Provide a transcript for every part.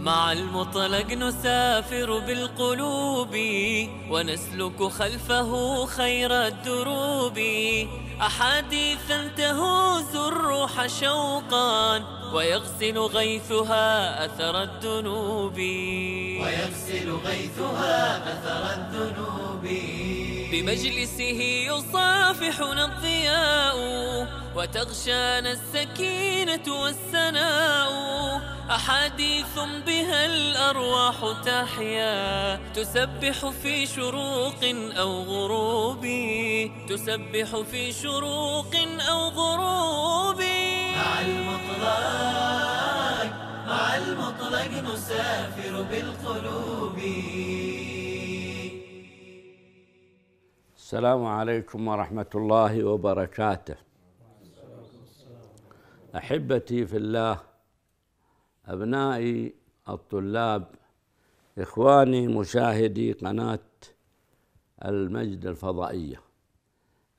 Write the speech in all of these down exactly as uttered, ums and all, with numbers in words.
مع المطلق نسافر بالقلوب ونسلك خلفه خير الدروب، أحاديثا تهوز الروح شوقا ويغسل غيثها أثر الذنوب، ويغسل غيثها أثر الذنوب. بمجلسه يصافحنا الضياء وتغشانا السكينة والسناء، أحاديث بها الأرواح تحيا تسبح في شروق أو غروب، تسبح في شروق أو غروب. مع المطلق مع المطلق نسافر بالقلوب. السلام عليكم ورحمة الله وبركاته. أحبتي في الله، أبنائي الطلاب، إخواني مشاهدي قناة المجد الفضائية،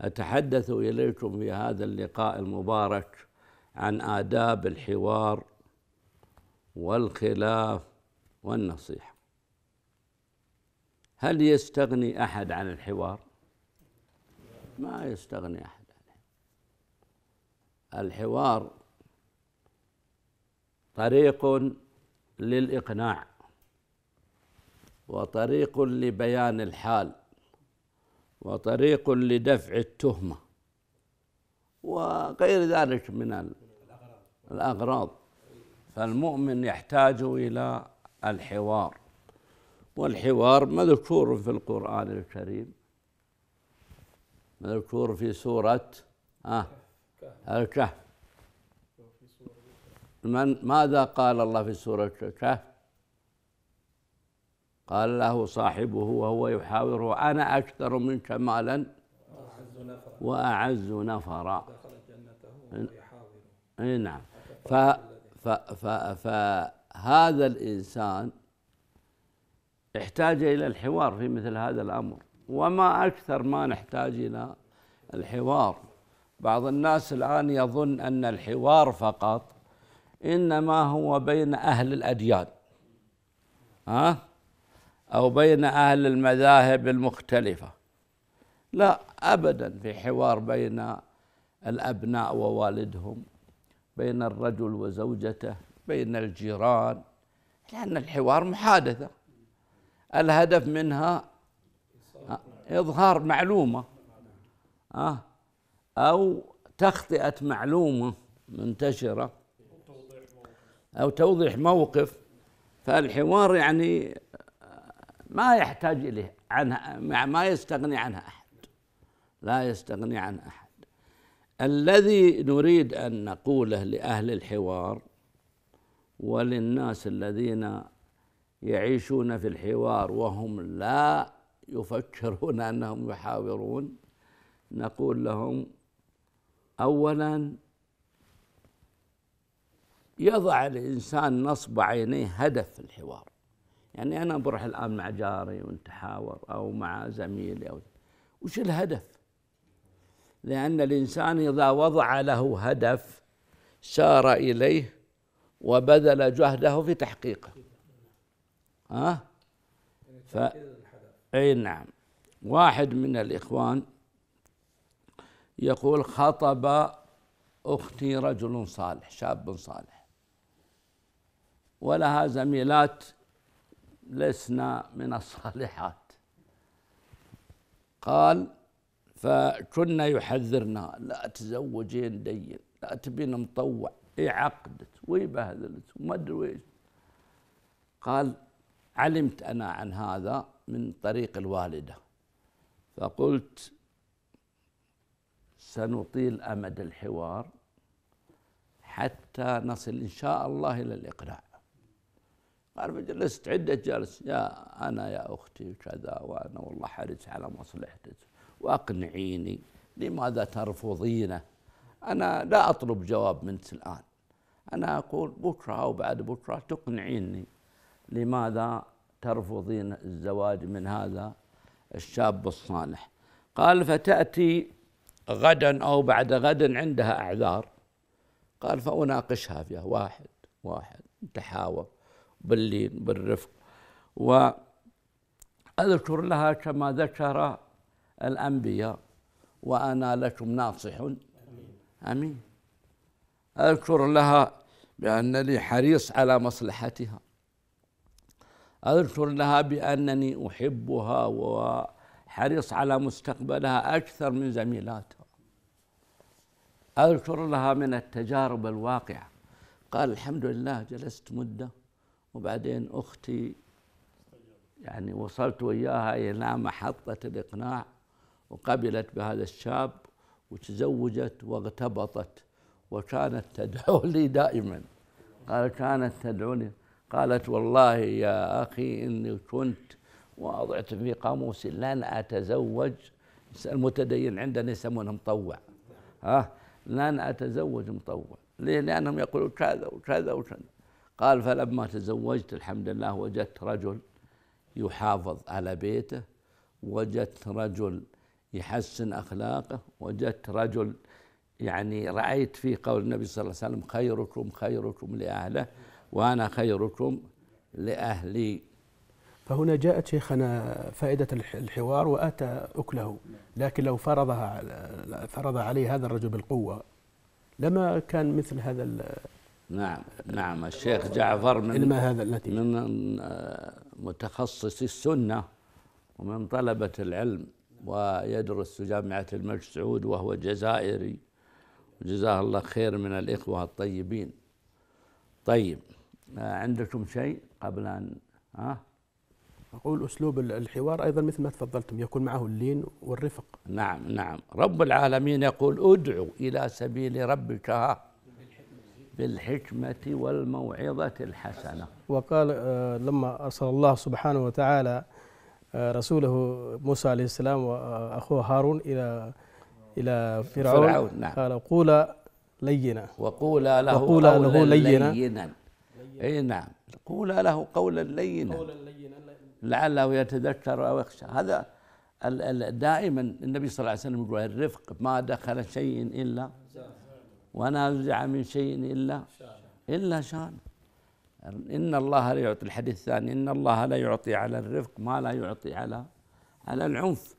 أتحدث إليكم في هذا اللقاء المبارك عن آداب الحوار والخلاف والنصيحة. هل يستغني أحد عن الحوار؟ ما يستغني أحد عنه. الحوار طريق للإقناع، وطريق لبيان الحال، وطريق لدفع التهمة، وغير ذلك من الأغراض. فالمؤمن يحتاج إلى الحوار، والحوار مذكور في القرآن الكريم، مذكور في سورة آه الكهف. من ماذا قال الله في سورة الكهف؟ قال له صاحبه وهو يحاوره: أنا أكثر منك مالا وأعز نفرا. نعم. فهذا الإنسان احتاج إلى الحوار في مثل هذا الأمر، وما أكثر ما نحتاج إلى الحوار. بعض الناس الآن يظن أن الحوار فقط إنما هو بين أهل الأديان ها؟ أو بين أهل المذاهب المختلفة. لا أبداً، في حوار بين الأبناء ووالدهم، بين الرجل وزوجته، بين الجيران، لأن الحوار محادثة الهدف منها إظهار معلومة أه؟ أو تخطئة معلومة منتشرة أو توضيح موقف. فالحوار يعني ما يحتاج إليه عنها، ما يستغني عنها أحد، لا يستغني عن أحد. الذي نريد أن نقوله لأهل الحوار وللناس الذين يعيشون في الحوار وهم لا يفكرون أنهم يحاورون، نقول لهم: أولاً يضع الإنسان نصب عينيه هدف في الحوار. يعني أنا بروح الآن مع جاري ونتحاور أو مع زميلي، أو وش الهدف؟ لأن الإنسان إذا وضع له هدف سار إليه وبذل جهده في تحقيقه. ها؟ ف... أي نعم. واحد من الإخوان يقول: خطب أختي رجل صالح، شاب صالح، ولها زميلات لسنا من الصالحات. قال: فكنا يحذرنا: لا تزوجين دين، لا تبين مطوع، يعقدت ويبهذلت وما ادري ايش. قال: علمت أنا عن هذا من طريق الوالدة، فقلت سنطيل أمد الحوار حتى نصل إن شاء الله إلى الإقناع. قال: فجلست عدة جلس، يا أنا يا أختي كذا، وأنا والله حريص على مصلحتك، وأقنعيني، لماذا ترفضينه؟ أنا لا أطلب جواب منك الآن، أنا أقول بكرة أو بعد بكرة تقنعيني، لماذا ترفضين الزواج من هذا الشاب الصالح؟ قال: فتأتي غدا أو بعد غد عندها أعذار. قال: فأناقشها فيها، واحد واحد، نتحاور باللين بالرفق. وأذكر لها كما ذكر الأنبياء: وأنا لكم ناصح أمين. أذكر لها بأنني حريص على مصلحتها، أذكر لها بأنني أحبها وحريص على مستقبلها أكثر من زميلاتها، أذكر لها من التجارب الواقعة. قال: الحمد لله جلست مدة وبعدين أختي يعني وصلت وياها إلى محطة الإقناع، وقبلت بهذا الشاب وتزوجت واغتبطت، وكانت تدعو لي دائما. قال: كانت تدعو لي. قالت: والله يا أخي إني كنت وأضعت في قاموسي لن أتزوج. المتدين عندنا يسمونه مطوع، ها، لن أتزوج مطوع، ليه؟ لأنهم يقولون كذا وكذا وكذا. قال: فلما تزوجت الحمد لله وجدت رجل يحافظ على بيته، وجدت رجل يحسن أخلاقه، وجدت رجل يعني رأيت فيه قول النبي صلى الله عليه وسلم: خيركم خيركم لأهله وأنا خيركم لأهلي. فهنا جاءت شيخنا فائدة الحوار وأتى أكله، لكن لو فرضها فرض عليه هذا الرجل بالقوة لما كان مثل هذا. نعم نعم، الشيخ جعفر من هذا من متخصصي السنة ومن طلبة العلم، ويدرس في جامعة المجد سعود، وهو جزائري، وجزاه الله خير من الإخوة الطيبين. طيب، عندكم شيء قبل أن ها؟ أقول أسلوب الحوار أيضا مثل ما تفضلتم، يكون معه اللين والرفق. نعم نعم، رب العالمين يقول: أدعو إلى سبيل ربك بالحكمة والموعظة الحسنة. وقال لما أرسل الله سبحانه وتعالى رسوله موسى عليه السلام وأخوه هارون إلى إلى فرعون, فرعون نعم. قال: قولا لينا وقولا له وقولا قولا لينا, لينا. اي نعم، قولا له قولا لينا لعله يتذكر أو يخشى. هذا دائما النبي صلى الله عليه وسلم يقول: الرفق ما دخل شيء إلا ونازع من شيء إلا إلا شان. إن الله لا يعطي، الحديث الثاني: إن الله لا يعطي على الرفق ما لا يعطي على على العنف.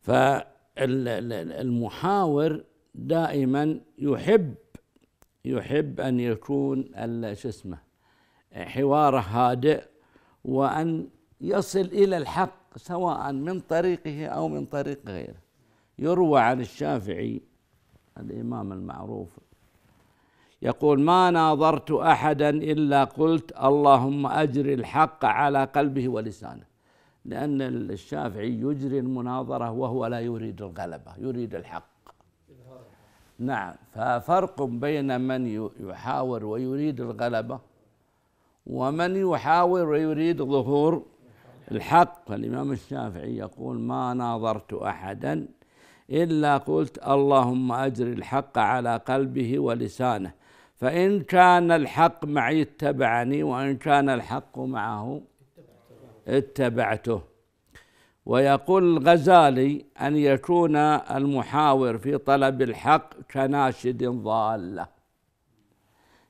فالمحاور دائما يحب يحب أن يكون شو اسمه حواره هادئ، وأن يصل إلى الحق سواء من طريقه أو من طريق غيره. يروى عن الشافعي الإمام المعروف يقول: ما ناظرت أحدا إلا قلت: اللهم أجري الحق على قلبه ولسانه. لأن الشافعي يجري المناظرة وهو لا يريد الغلبة، يريد الحق. نعم، ففرق بين من يحاور ويريد الغلبة ومن يحاور ويريد ظهور الحق. فالإمام الشافعي يقول: ما ناظرت أحدا إلا قلت: اللهم أجري الحق على قلبه ولسانه، فإن كان الحق معي اتبعني، وإن كان الحق معه اتبعته. ويقول الغزالي: أن يكون المحاور في طلب الحق كناشد ضالة،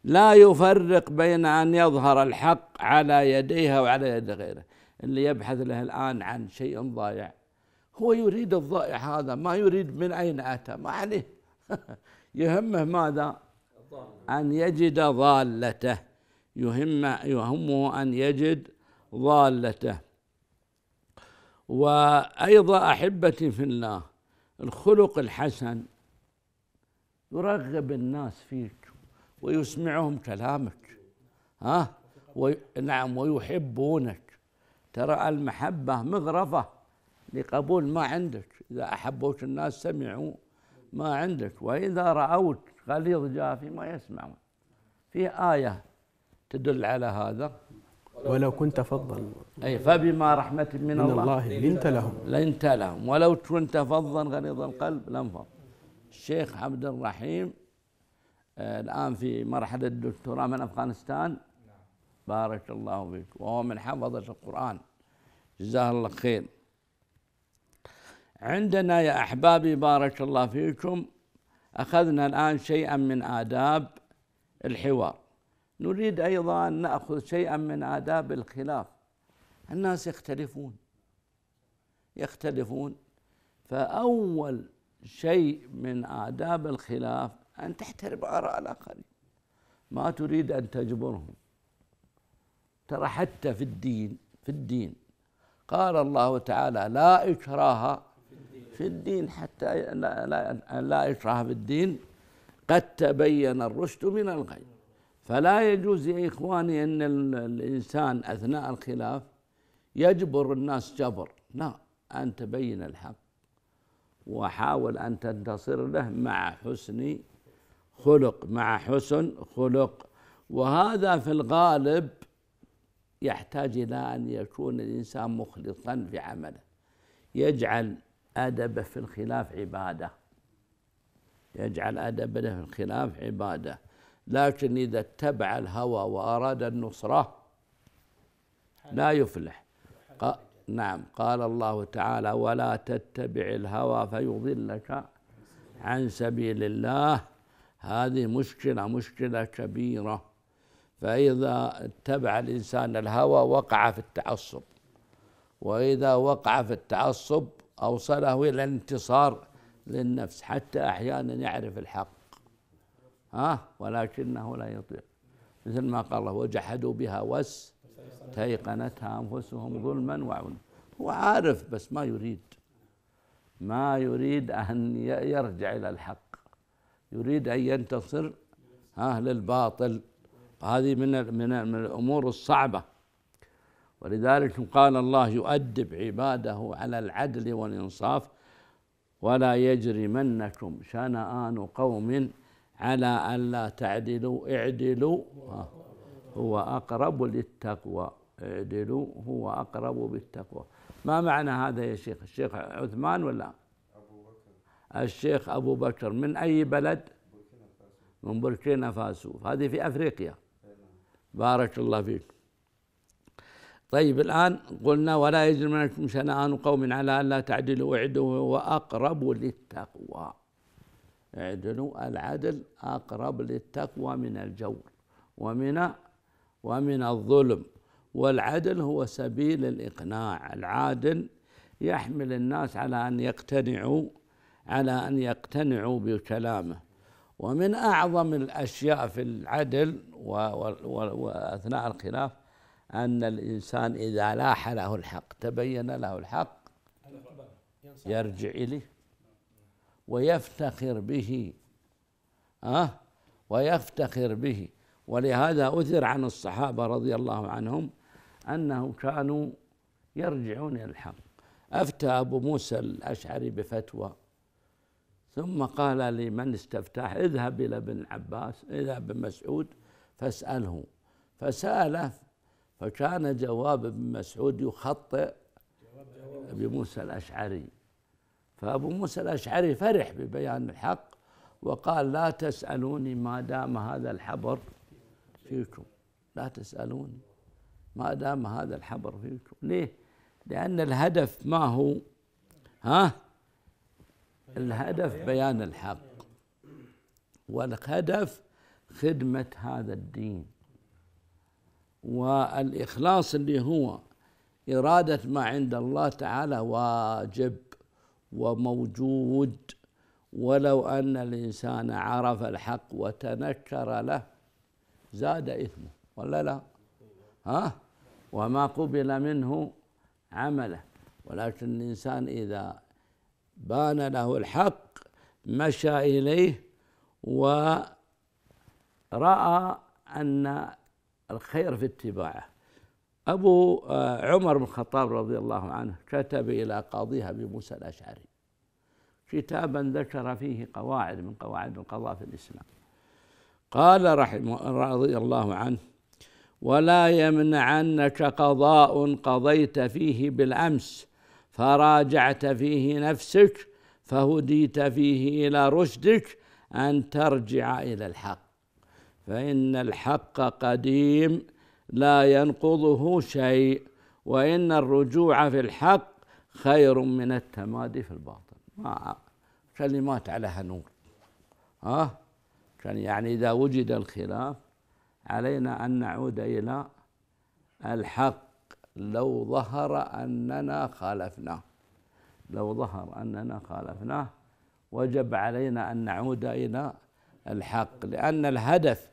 لا يفرق بين أن يظهر الحق على يديها وعلى يد غيره. اللي يبحث له الآن عن شيء ضائع هو يريد الضائع هذا، ما يريد من أين أتى، ما عليه. يهمه ماذا؟ أن يجد ضالته، يهمه, يهمه أن يجد ضالته. وأيضا أحبتي في الله، الخلق الحسن يرغب الناس فيك ويسمعهم كلامك، ها، وي... نعم، ويحبونك. ترى المحبة مغرفة لقبول ما عندك. إذا أحبوك الناس سمعوا ما عندك، وإذا رأوك غليظ جافي ما يسمعون. في آية تدل على هذا: ولو كنت فظا، أي فبما رحمة من, من الله, الله لنت لهم لنت لهم ولو كنت فظا غليظ القلب لانفضوا. الشيخ عبد الرحيم آه الآن في مرحلة الدكتوراه من أفغانستان، بارك الله فيك، وهو من حفظة القرآن، جزاه الله خير. عندنا يا أحبابي بارك الله فيكم، أخذنا الآن شيئا من آداب الحوار. نريد أيضا أن نأخذ شيئا من آداب الخلاف. الناس يختلفون يختلفون فأول شيء من آداب الخلاف أن تحترم آراء الآخرين، ما تريد أن تجبرهم. ترى حتى في الدين في الدين قال الله تعالى: لا إكراه في الدين، حتى لا, لا, لا إكراه في الدين، قد تبين الرشد من الغي. فلا يجوز يا إخواني أن الإنسان أثناء الخلاف يجبر الناس جبر، لا، أن تبين الحق وحاول أن تنتصر له مع حسن خلق مع حسن خلق. وهذا في الغالب يحتاج إلى أن يكون الإنسان مخلصا في عمله، يجعل أدبه في الخلاف عبادة يجعل أدبه في الخلاف عبادة لكن إذا اتبع الهوى وأراد النصرة لا يفلح. قا نعم قال الله تعالى: ولا تتبع الهوى فيضلك عن سبيل الله. هذه مشكلة مشكلة كبيرة. فإذا اتبع الإنسان الهوى وقع في التعصب، وإذا وقع في التعصب أوصله إلى الانتصار للنفس، حتى أحيانا يعرف الحق ها ولكنه لا يطيق، مثل ما قال الله: وجحدوا بها واستيقنتها أنفسهم ظلما وعنوا. هو عارف بس ما يريد ما يريد أن يرجع إلى الحق، يريد أن ينتصر ها للباطل. هذه من من الأمور الصعبة. ولذلك قال الله: يؤدب عباده على العدل والإنصاف، ولا يجرمنكم شنآن قوم على ألا تعدلوا اعدلوا هو أقرب للتقوى. اعدلوا هو أقرب بالتقوى. ما معنى هذا يا شيخ؟ الشيخ عثمان ولا الشيخ أبو بكر من أي بلد؟ من بوركينا فاسو، هذه في أفريقيا. بارك الله فيك. طيب الآن قلنا: ولا يجرمنكم شنآن قوم على ألا تعدلوا اعدلوا وأقرب للتقوى. اعدلوا العدل أقرب للتقوى من الجور ومن ومن الظلم. والعدل هو سبيل الإقناع. العادل يحمل الناس على أن يقتنعوا على أن يقتنعوا بكلامه. ومن أعظم الأشياء في العدل وأثناء الخلاف أن الإنسان إذا لاح له الحق، تبين له الحق، يرجع إليه ويفتخر به أه؟ ويفتخر به ولهذا أثر عن الصحابة رضي الله عنهم أنهم كانوا يرجعون إلى الحق. أفتى أبو موسى الأشعري بفتوى، ثم قال لمن استفتاح: اذهب إلى ابن عباس، إلى ابن مسعود فاسأله. فسأله، فكان جواب ابن مسعود يخطئ أبي موسى الأشعري. فأبو موسى الأشعري فرح ببيان الحق وقال: لا تسألوني ما دام هذا الحبر فيكم، لا تسألوني ما دام هذا الحبر فيكم. ليه؟ لأن الهدف ما هو؟ ها؟ الهدف بيان الحق، والهدف خدمة هذا الدين، والإخلاص اللي هو إرادة ما عند الله تعالى واجب وموجود. ولو أن الإنسان عرف الحق وتنكر له زاد إثمه، ولا لا؟ ها؟ وما قبل منه عمله. ولكن الإنسان إذا بان له الحق مشى إليه ورأى أن الخير في اتباعه. أبو عمر بن الخطاب رضي الله عنه كتب إلى قاضيها أبي موسى الأشعري كتابا ذكر فيه قواعد من قواعد القضاء في الإسلام. قال رحمه رضي الله عنه: ولا يمنعنك قضاء قضيت فيه بالأمس فراجعت فيه نفسك فهديت فيه إلى رشدك أن ترجع إلى الحق، فإن الحق قديم لا ينقضه شيء، وإن الرجوع في الحق خير من التمادي في الباطل. ما كلمات عليها نور ها؟ كان يعني إذا وجد الخلاف علينا أن نعود إلى الحق. لو ظهر أننا خالفناه، لو ظهر أننا خالفناه وجب علينا أن نعود إلى الحق، لأن الهدف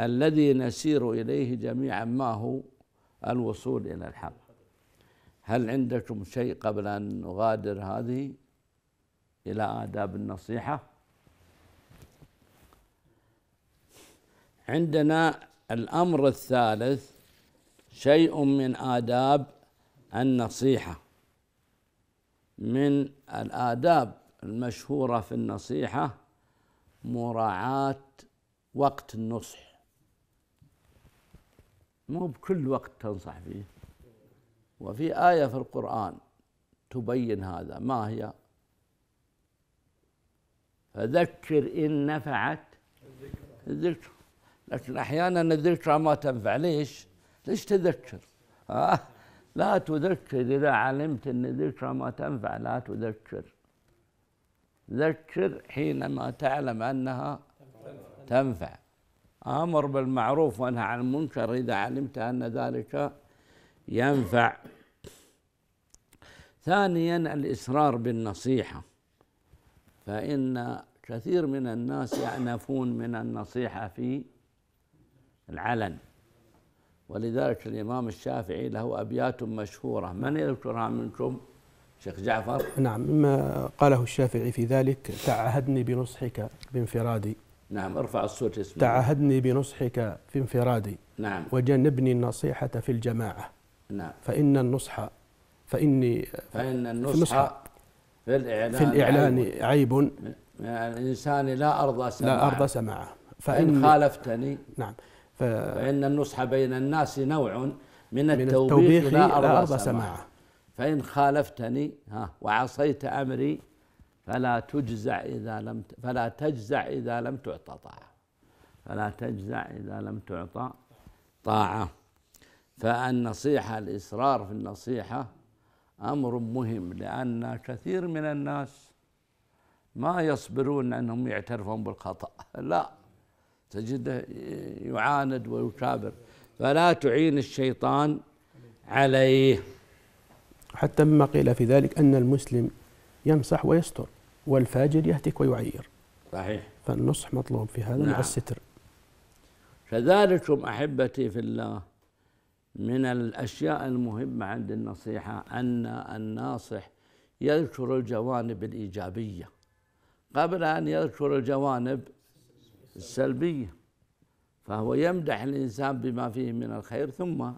الذي نسير إليه جميعا ما هو الوصول إلى الحق. هل عندكم شيء قبل أن نغادر هذه إلى آداب النصيحة؟ عندنا الأمر الثالث شيء من آداب النصيحة. من الآداب المشهورة في النصيحة مراعاة وقت النصح. مو بكل وقت تنصح فيه، وفي آية في القرآن تبين هذا، ما هي؟ فذكر إن نفعت الذكر، لكن أحيانا الذكرى ما تنفع. ليش؟ ليش تذكر؟ آه؟ لا تذكر، إذا علمت أن الذكرى ما تنفع لا تذكر، ذكر حينما تعلم أنها تنفع. أمر بالمعروف وأنهى عن المنكر إذا علمت أن ذلك ينفع. ثانيا الإصرار بالنصيحة، فإن كثير من الناس يعنفون من النصيحة في العلن، ولذلك الإمام الشافعي له أبيات مشهورة، من يذكرها منكم؟ شيخ جعفر. نعم، مما قاله الشافعي في ذلك: تعهدني بنصحك بانفرادي. نعم، ارفع الصوت اسمه. تعهدني بنصحك في انفرادي. نعم. وجنبني النصيحة في الجماعة. نعم. فإن النصح فإني فإن النصح في الإعلان في الإعلان عيب, عيب من الإنسان لا أرضى سماعه لا أرضى سماعه فإن خالفتني. نعم. ف... فإن النصح بين الناس نوع من التوبيخ لا أرضى سماعه. فإن خالفتني ها وعصيت أمري فلا تجزع إذا لم فلا تجزع إذا لم تعطى طاعة، فلا تجزع إذا لم تعطى طاعة. فالنصيحة، الإصرار في النصيحة أمر مهم، لأن كثير من الناس ما يصبرون أنهم يعترفون بالخطأ، لا تجده يعاند ويكابر، فلا تعين الشيطان عليه. حتى مما قيل في ذلك أن المسلم ينصح ويستر والفاجر يهتك ويعير. صحيح. فالنصح مطلوب في هذا. نعم. مع الستر. كذلكم أحبتي في الله من الأشياء المهمة عند النصيحة أن الناصح يذكر الجوانب الإيجابية قبل أن يذكر الجوانب السلبية، فهو يمدح الإنسان بما فيه من الخير ثم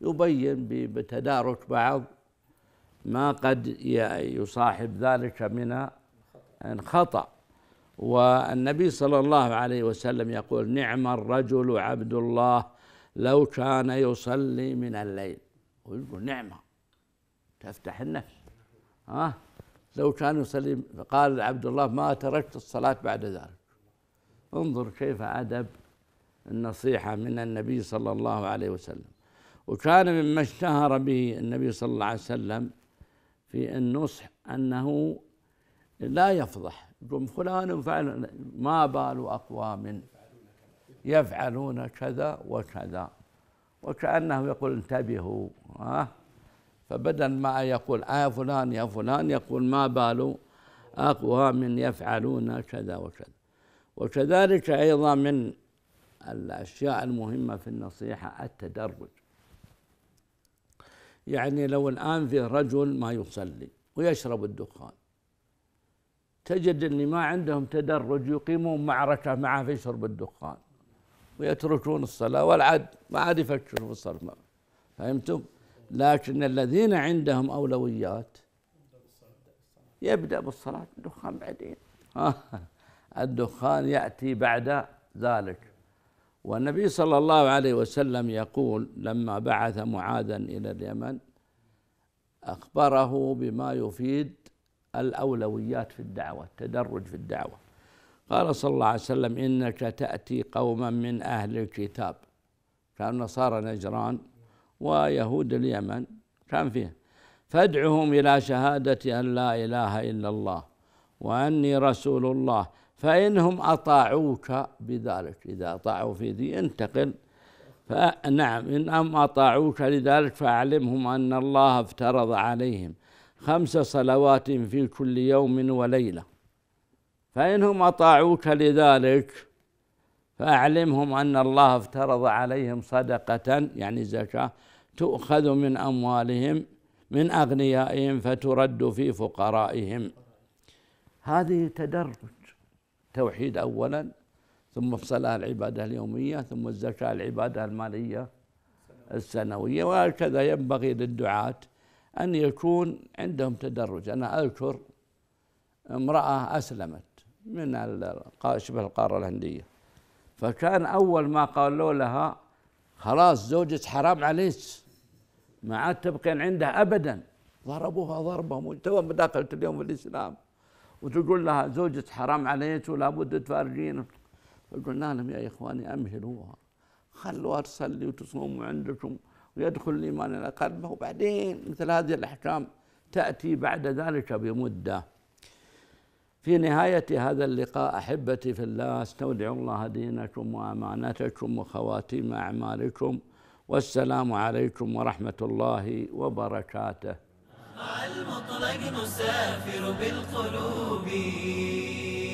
يبين بتدارك بعض ما قد يصاحب ذلك من الخطأ. والنبي صلى الله عليه وسلم يقول: نعم الرجل عبد الله لو كان يصلي من الليل. ويقول نعمة تفتح النفس، ها لو كان يصلي. قال عبد الله: ما تركت الصلاة بعد ذلك. انظر كيف أدب النصيحة من النبي صلى الله عليه وسلم. وكان مما اشتهر به النبي صلى الله عليه وسلم في النصح أنه لا يفضح، يقول فلان فعل، ما بال أقوام يفعلون كذا وكذا، وكأنه يقول انتبهوا. ها؟ فبدل ما يقول آه فلان يا فلان يقول ما بال أقوام يفعلون كذا وكذا. وكذلك أيضا من الأشياء المهمة في النصيحة التدرج، يعني لو الآن في رجل ما يصلي ويشرب الدخان، تجد اللي ما عندهم تدرج يقيمون معركة معه في شرب الدخان ويتركون الصلاة والعد، ما عاد يفكروا في الصلاة. فهمتم؟ لكن الذين عندهم أولويات يبدأ بالصلاة، الدخان بعدين، الدخان يأتي بعد ذلك. والنبي صلى الله عليه وسلم يقول لما بعث معاذا إلى اليمن أخبره بما يفيد الأولويات في الدعوة، التدرج في الدعوة. قال صلى الله عليه وسلم: إنك تأتي قوما من أهل الكتاب، كان نصارى نجران ويهود اليمن كان فيها، فادعهم إلى شهادة أن لا إله إلا الله وأني رسول الله، فإنهم أطاعوك بذلك، إذا أطاعوا في ذي انتقل فنعم إن أم أطاعوك لذلك فأعلمهم أن الله افترض عليهم خمس صلوات في كل يوم وليلة، فإنهم أطاعوك لذلك فأعلمهم أن الله افترض عليهم صدقة يعني زكاة تؤخذ من أموالهم من أغنيائهم فترد في فقرائهم. هذه تدرج، توحيد أولاً، ثم الصلاة العبادة اليومية، ثم الزكاة العبادة المالية السنوية. وهكذا ينبغي للدعاة أن يكون عندهم تدرج. أنا أذكر امرأة أسلمت من شبه القارة الهندية، فكان أول ما قالوا لها خلاص زوجك حرام عليك ما عاد تبقين عنده أبداً، ضربوها ضربهم توها داخلة اليوم في الإسلام، وتقول لها زوجك حرام عليك ولا بد تفارقينه. فقلنا لهم يا إخواني أمهلوها، خلوها تصلي وتصوم عندكم ويدخل الإيمان إلى قلبه، وبعدين مثل هذه الأحكام تأتي بعد ذلك بمدة. في نهاية هذا اللقاء أحبتي في الله استودع الله دينكم وأمانتكم وخواتيم أعمالكم، والسلام عليكم ورحمة الله وبركاته. مع المطلق نسافر بالقلوب